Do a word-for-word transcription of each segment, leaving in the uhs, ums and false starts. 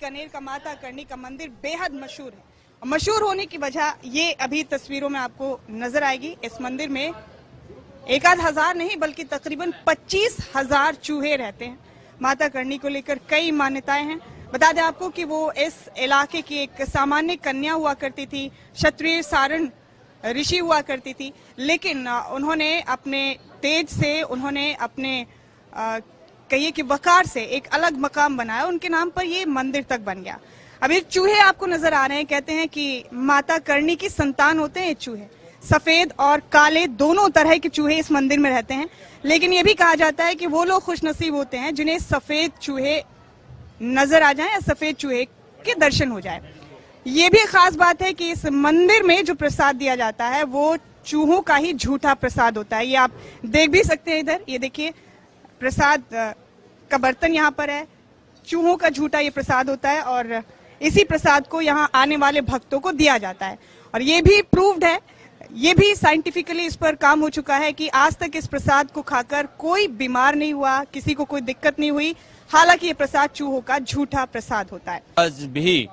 बीकानेर का माता करणी का मंदिर बेहद मशहूर है। मशहूर होने की वजह ये अभी तस्वीरों में आपको नजर आएगी। इस मंदिर में एक आध हजार नहीं बल्कि तकरीबन पच्चीस हजार चूहे रहते हैं। माता करणी को लेकर कई मान्यताएं हैं। बता दें आपको कि वो इस इलाके की एक सामान्य कन्या हुआ करती थी, क्षत्रिय सारण ऋषि हुआ करती थी, लेकिन उन्होंने अपने तेज से, उन्होंने अपने कहिए कि वकार से एक अलग मकाम बनाया। उनके नाम पर ये मंदिर तक बन गया। अब ये चूहे आपको नजर आ रहे हैं, कहते हैं कि माता करणी की संतान होते हैं ये चूहे। सफेद और काले दोनों तरह के चूहे इस मंदिर में रहते हैं, लेकिन ये भी कहा जाता है कि वो लोग खुशनसीब होते हैं जिन्हें सफेद चूहे नजर आ जाए या सफेद चूहे के दर्शन हो जाए। ये भी खास बात है कि इस मंदिर में जो प्रसाद दिया जाता है वो चूहों का ही झूठा प्रसाद होता है। ये आप देख भी सकते हैं, इधर ये देखिए प्रसाद का बर्तन यहाँ पर है, चूहों का झूठा ये प्रसाद होता है और इसी प्रसाद को यहाँ आने वाले भक्तों को दिया जाता है। और ये भी प्रूव्ड है, ये भी साइंटिफिकली इस पर काम हो चुका है कि आज तक इस प्रसाद को खाकर कोई बीमार नहीं हुआ, किसी को कोई दिक्कत नहीं हुई। हालांकि ये प्रसाद चूहों का झूठा प्रसाद होता है। आज भी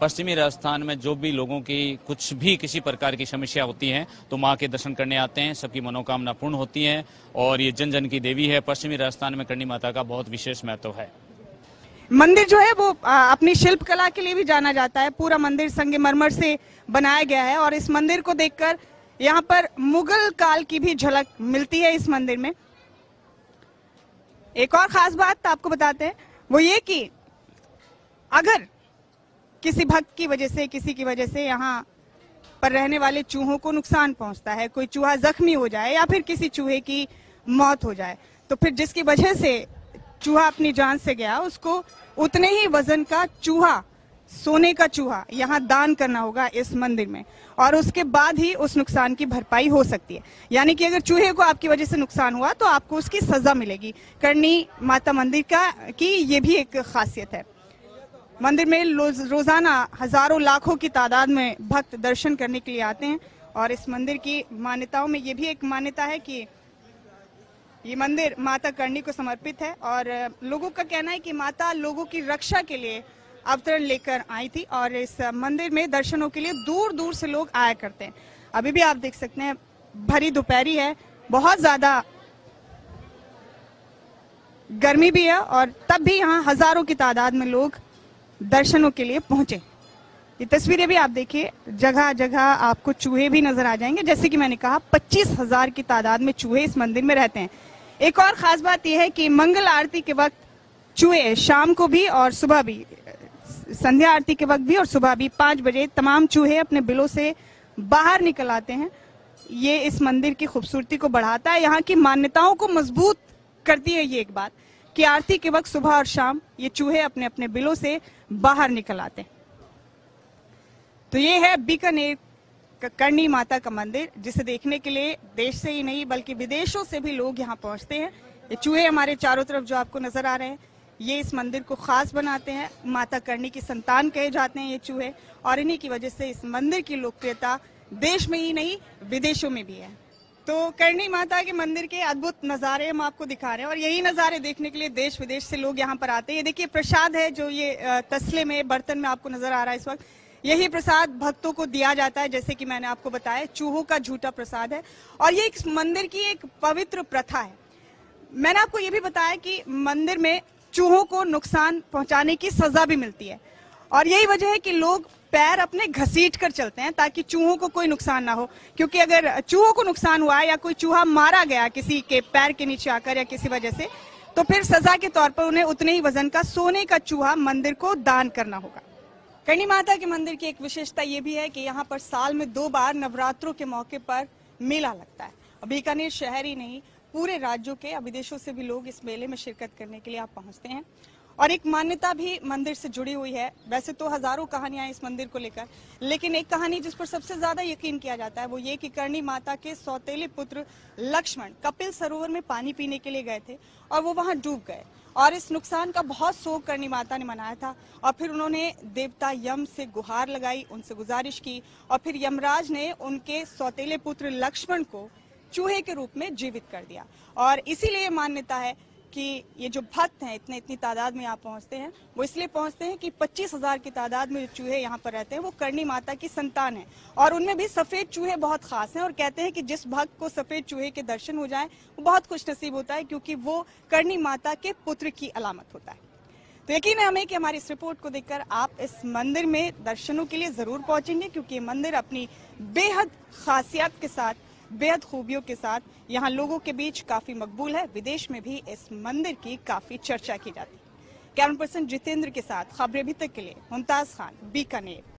पश्चिमी राजस्थान में जो भी लोगों की कुछ भी किसी प्रकार की समस्या होती है तो माँ के दर्शन करने आते हैं, सबकी मनोकामना पूर्ण होती है और ये जन जन की देवी है। पश्चिमी राजस्थान में करणी माता का बहुत विशेष महत्व है। मंदिर जो है वो अपनी शिल्प कला के लिए भी जाना जाता है। पूरा मंदिर संगमरमर से बनाया गया है और इस मंदिर को देखकर यहाँ पर मुगल काल की भी झलक मिलती है इस मंदिर में। एक और खास बात आपको बताते हैं, वो ये कि अगर किसी भक्त की वजह से, किसी की वजह से यहाँ पर रहने वाले चूहों को नुकसान पहुंचता है, कोई चूहा जख्मी हो जाए या फिर किसी चूहे की मौत हो जाए, तो फिर जिसकी वजह से चूहा अपनी जान से गया उसको उतने ही वजन का चूहा, सोने का चूहा यहाँ दान करना होगा इस मंदिर में और उसके बाद ही उस नुकसान की भरपाई हो सकती है। यानी कि अगर चूहे को आपकी वजह से नुकसान हुआ तो आपको उसकी सजा मिलेगी। करणी माता मंदिर का की ये भी एक खासियत है। मंदिर में रोजाना हजारों लाखों की तादाद में भक्त दर्शन करने के लिए आते हैं और इस मंदिर की मान्यताओं में ये भी एक मान्यता है कि ये मंदिर माता करणी को समर्पित है और लोगों का कहना है कि माता लोगों की रक्षा के लिए अवतरण लेकर आई थी और इस मंदिर में दर्शनों के लिए दूर दूर से लोग आया करते हैं। अभी भी आप देख सकते हैं भरी दोपहरी है, बहुत ज्यादा गर्मी भी है और तब भी यहाँ हजारों की तादाद में लोग दर्शनों के लिए पहुंचे। ये तस्वीरें भी आप देखिए, जगह जगह आपको चूहे भी नजर आ जाएंगे। जैसे कि मैंने कहा पच्चीस हजार की तादाद में चूहे इस मंदिर में रहते हैं। एक और खास बात यह है कि मंगल आरती के वक्त चूहे शाम को भी और सुबह भी, संध्या आरती के वक्त भी और सुबह भी पांच बजे तमाम चूहे अपने बिलों से बाहर निकल आते हैं। ये इस मंदिर की खूबसूरती को बढ़ाता है, यहाँ की मान्यताओं को मजबूत करती है। ये एक बात कि आरती के वक्त सुबह और शाम ये चूहे अपने अपने बिलों से बाहर निकल आते हैं। तो ये है बीकानेर करणी माता का मंदिर, जिसे देखने के लिए देश से ही नहीं बल्कि विदेशों से भी लोग यहाँ पहुंचते हैं। ये चूहे हमारे चारों तरफ जो आपको नजर आ रहे हैं ये इस मंदिर को खास बनाते हैं। माता करणी की संतान कहे जाते हैं ये चूहे और इन्हीं की वजह से इस मंदिर की लोकप्रियता देश में ही नहीं विदेशों में भी है। तो करणी माता के मंदिर के अद्भुत नज़ारे हम आपको दिखा रहे हैं और यही नज़ारे देखने के लिए देश विदेश से लोग यहाँ पर आते हैं। ये देखिए प्रसाद है जो ये तस्ले में, बर्तन में आपको नजर आ रहा है। इस वक्त यही प्रसाद भक्तों को दिया जाता है, जैसे कि मैंने आपको बताया चूहों का झूठा प्रसाद है और ये इस मंदिर की एक पवित्र प्रथा है। मैंने आपको ये भी बताया कि मंदिर में चूहों को नुकसान पहुंचाने की सजा भी मिलती है और यही वजह है कि लोग पैर अपने घसीट कर चलते हैं ताकि चूहों को कोई नुकसान ना हो, क्योंकि अगर चूहों को नुकसान हुआ या कोई चूहा मारा गया किसी के पैर के नीचे आकर या किसी वजह से, तो फिर सजा के तौर पर उन्हें उतने ही वजन का सोने का चूहा मंदिर को दान करना होगा। करणी माता के मंदिर की एक विशेषता ये भी है कि यहाँ पर साल में दो बार नवरात्रों के मौके पर मेला लगता है और बीकानेर शहर ही नहीं पूरे राज्यों के विदेशों से भी लोग इस मेले में शिरकत करने के लिए आप पहुंचते हैं। और एक मान्यता भी मंदिर से जुड़ी हुई है। वैसे तो हजारों कहानियां इस मंदिर को लेकर, लेकिन एक कहानी जिस पर सबसे ज्यादा यकीन किया जाता है वो ये कि करणी माता के सौतेले पुत्र लक्ष्मण कपिल सरोवर में पानी पीने के लिए गए थे और वो वहां डूब गए और इस नुकसान का बहुत शोक करणी माता ने मनाया था और फिर उन्होंने देवता यम से गुहार लगाई, उनसे गुजारिश की और फिर यमराज ने उनके सौतेले पुत्र लक्ष्मण को चूहे के रूप में जीवित कर दिया। और इसीलिए मान्यता है कि ये जो भक्त हैं इतने इतनी तादाद में यहाँ पहुँचते हैं, वो इसलिए पहुँचते हैं कि पच्चीस हजार की तादाद में जो चूहे यहाँ पर रहते हैं वो करणी माता की संतान है और उनमें भी सफेद चूहे बहुत खास हैं। और कहते हैं कि जिस भक्त को सफेद चूहे के दर्शन हो जाए वो बहुत खुश नसीब होता है, क्योंकि वो करणी माता के पुत्र की अलामत होता है। तो यकीन है हमें कि हमारी इस रिपोर्ट को देखकर आप इस मंदिर में दर्शनों के लिए जरूर पहुंचेंगे, क्योंकि ये मंदिर अपनी बेहद खासियत के साथ, बेहद खूबियों के साथ यहाँ लोगों के बीच काफी मकबूल है। विदेश में भी इस मंदिर की काफी चर्चा की जाती है। कैमरा पर्सन जितेंद्र के साथ खबरें अभी तक के लिए मुमताज खान, बीकानेर।